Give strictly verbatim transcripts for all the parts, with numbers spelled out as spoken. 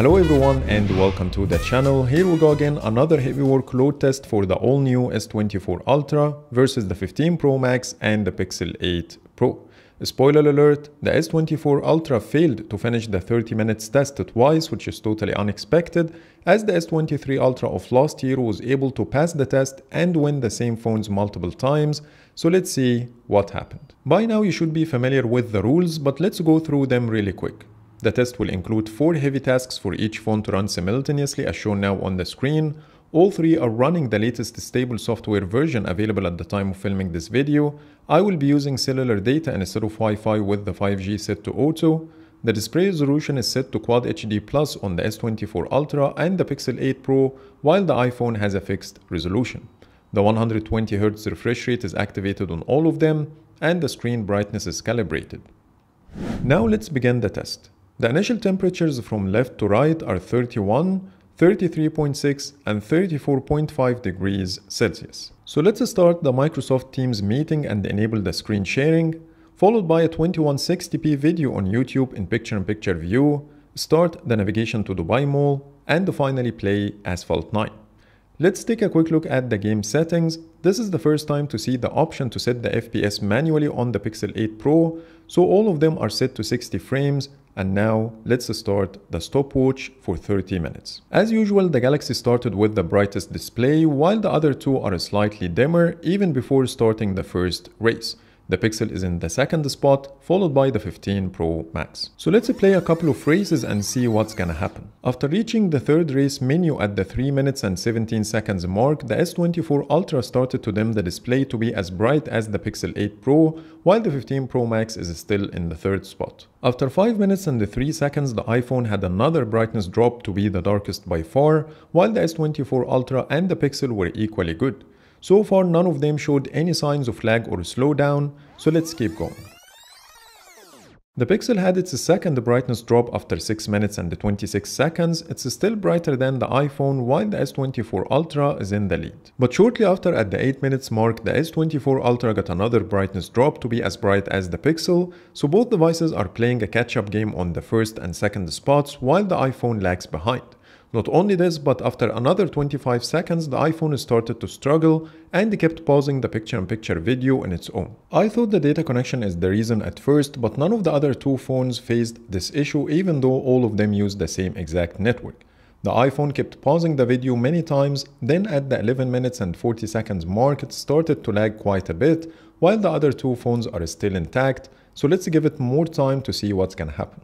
Hello everyone and welcome to the channel. Here we go again, another heavy workload test for the all-new S twenty-four Ultra versus the fifteen Pro Max and the Pixel eight Pro. Spoiler alert, the S twenty-four Ultra failed to finish the thirty minutes test twice, which is totally unexpected, as the S twenty-three Ultra of last year was able to pass the test and win the same phones multiple times, so let's see what happened. By now you should be familiar with the rules, but let's go through them really quick. The test will include four heavy tasks for each phone to run simultaneously as shown now on the screen. All three are running the latest stable software version available at the time of filming this video. I will be using cellular data instead of Wi-Fi with the five G set to auto. The display resolution is set to Quad H D Plus on the S twenty-four Ultra and the Pixel eight Pro, while the iPhone has a fixed resolution. The one hundred twenty hertz refresh rate is activated on all of them, and the screen brightness is calibrated. Now let's begin the test. The initial temperatures from left to right are thirty-one, thirty-three point six and thirty-four point five degrees Celsius. So let's start the Microsoft Teams meeting and enable the screen sharing, followed by a twenty-one sixty p video on YouTube in picture-in-picture view, start the navigation to Dubai Mall, and finally play Asphalt nine. Let's take a quick look at the game settings. This is the first time to see the option to set the F P S manually on the Pixel eight Pro, so all of them are set to sixty frames, and now let's start the stopwatch for thirty minutes. As usual, the Galaxy started with the brightest display, while the other two are slightly dimmer even before starting the first race. The Pixel is in the second spot, followed by the fifteen Pro Max. So let's play a couple of races and see what's gonna happen. After reaching the third race menu at the three minutes and seventeen seconds mark, the S twenty-four Ultra started to dim the display to be as bright as the Pixel eight Pro, while the fifteen Pro Max is still in the third spot. After five minutes and three seconds, the iPhone had another brightness drop to be the darkest by far, while the S twenty-four Ultra and the Pixel were equally good. So far, none of them showed any signs of lag or slowdown, so let's keep going. The Pixel had its second brightness drop after six minutes and twenty-six seconds, it's still brighter than the iPhone, while the S twenty-four Ultra is in the lead. But shortly after, at the eight minutes mark, the S twenty-four Ultra got another brightness drop to be as bright as the Pixel, so both devices are playing a catch-up game on the first and second spots, while the iPhone lags behind. Not only this, but after another twenty-five seconds, the iPhone started to struggle and kept pausing the picture-in-picture video on its own. I thought the data connection is the reason at first, but none of the other two phones faced this issue even though all of them used the same exact network. The iPhone kept pausing the video many times, then at the eleven minutes and forty seconds mark it started to lag quite a bit, while the other two phones are still intact, so let's give it more time to see what's gonna happen.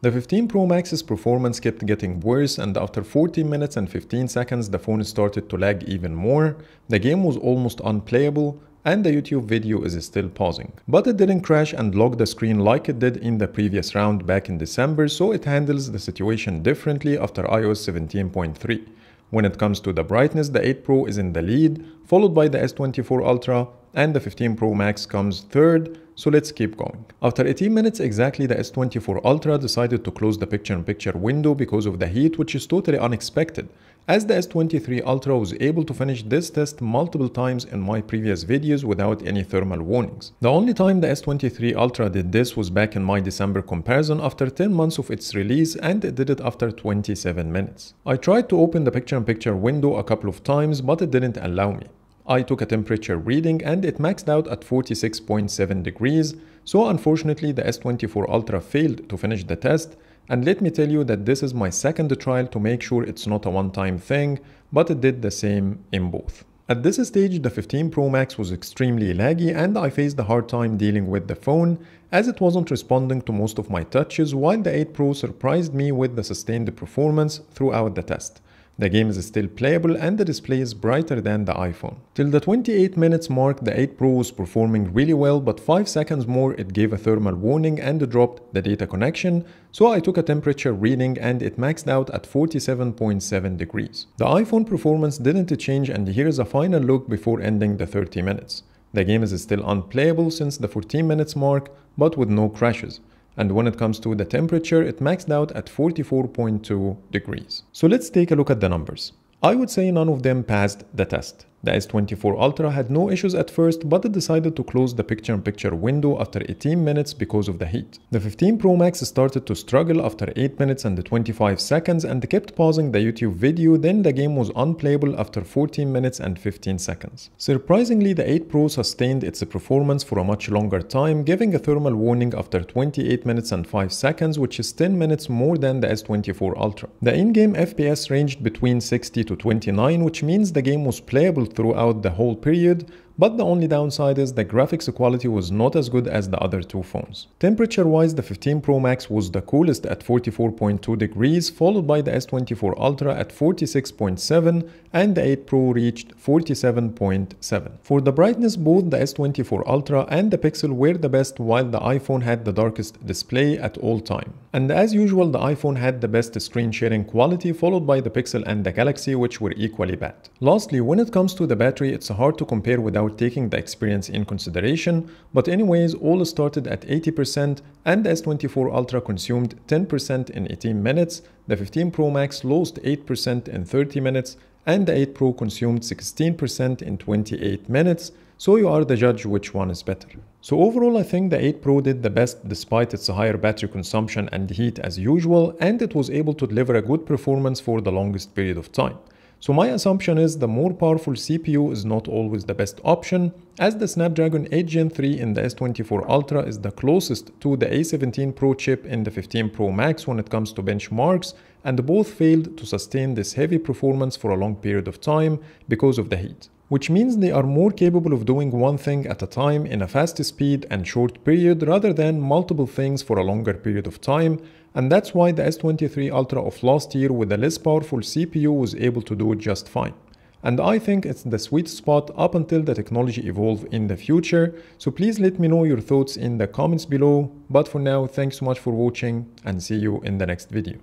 The fifteen Pro Max's performance kept getting worse, and after fourteen minutes and fifteen seconds the phone started to lag even more. The game was almost unplayable and the YouTube video is still pausing. But it didn't crash and lock the screen like it did in the previous round back in December, so it handles the situation differently after i O S seventeen point three. When it comes to the brightness, the eight Pro is in the lead, followed by the S twenty-four Ultra, and the fifteen Pro Max comes third, so let's keep going. After eighteen minutes exactly, the S twenty-four Ultra decided to close the picture-in-picture window because of the heat, which is totally unexpected, as the S twenty-three Ultra was able to finish this test multiple times in my previous videos without any thermal warnings. The only time the S twenty-three Ultra did this was back in my December comparison after ten months of its release, and it did it after twenty-seven minutes. I tried to open the picture-in-picture window a couple of times, but it didn't allow me. I took a temperature reading and it maxed out at forty-six point seven degrees, so unfortunately the S twenty-four Ultra failed to finish the test, and let me tell you that this is my second trial to make sure it's not a one-time thing, but it did the same in both. At this stage the fifteen Pro Max was extremely laggy and I faced a hard time dealing with the phone as it wasn't responding to most of my touches, while the eight Pro surprised me with the sustained performance throughout the test. The game is still playable and the display is brighter than the iPhone. Till the twenty-eight minutes mark, the eight Pro was performing really well, but five seconds more it gave a thermal warning and dropped the data connection, so I took a temperature reading and it maxed out at forty-seven point seven degrees. The iPhone performance didn't change, and here is a final look before ending the thirty minutes. The game is still unplayable since the fourteen minutes mark, but with no crashes. And when it comes to the temperature, it maxed out at forty-four point two degrees. So let's take a look at the numbers. I would say none of them passed the test. The S twenty-four Ultra had no issues at first, but it decided to close the picture-in-picture window after eighteen minutes because of the heat. The fifteen Pro Max started to struggle after eight minutes and twenty-five seconds and kept pausing the YouTube video, then the game was unplayable after fourteen minutes and fifteen seconds. Surprisingly, the eight Pro sustained its performance for a much longer time, giving a thermal warning after twenty-eight minutes and five seconds, which is ten minutes more than the S twenty-four Ultra. The in-game F P S ranged between sixty to twenty-nine, which means the game was playable throughout the whole period, but the only downside is the graphics quality was not as good as the other two phones. Temperature-wise, the fifteen Pro Max was the coolest at forty-four point two degrees, followed by the S twenty-four Ultra at forty-six point seven, and the eight Pro reached forty-seven point seven. For the brightness, both the S twenty-four Ultra and the Pixel were the best, while the iPhone had the darkest display at all time. And as usual, the iPhone had the best screen sharing quality, followed by the Pixel and the Galaxy, which were equally bad. Lastly, when it comes to the battery, it's hard to compare without taking the experience in consideration, but anyways, all started at eighty percent and the S twenty-four Ultra consumed ten percent in eighteen minutes, the fifteen Pro Max lost eight percent in thirty minutes, and the eight Pro consumed sixteen percent in twenty-eight minutes, so you are the judge which one is better. So overall, I think the eight Pro did the best despite its higher battery consumption and heat as usual, and it was able to deliver a good performance for the longest period of time. So my assumption is the more powerful C P U is not always the best option, as the Snapdragon eight Gen three in the S twenty-four Ultra is the closest to the A seventeen Pro chip in the fifteen Pro Max when it comes to benchmarks, and both failed to sustain this heavy performance for a long period of time because of the heat. Which means they are more capable of doing one thing at a time in a fast speed and short period rather than multiple things for a longer period of time, and that's why the S twenty-three Ultra of last year with a less powerful C P U was able to do it just fine. And I think it's the sweet spot up until the technology evolves in the future, so please let me know your thoughts in the comments below, but for now, thanks so much for watching and see you in the next video.